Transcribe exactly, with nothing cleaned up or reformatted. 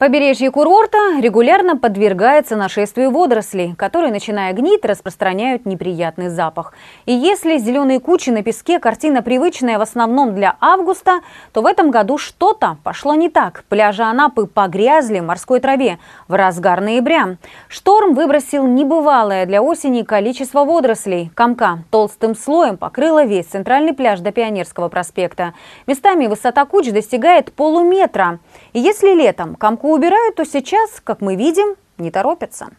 Побережье курорта регулярно подвергается нашествию водорослей, которые, начиная гнить, распространяют неприятный запах. И если зеленые кучи на песке – картина привычная в основном для августа, то в этом году что-то пошло не так. Пляжи Анапы погрязли в морской траве в разгар ноября. Шторм выбросил небывалое для осени количество водорослей. Камка толстым слоем покрыла весь центральный пляж до Пионерского проспекта. Местами высота куч достигает полуметра. И если летом камку убирают, то сейчас, как мы видим, не торопятся.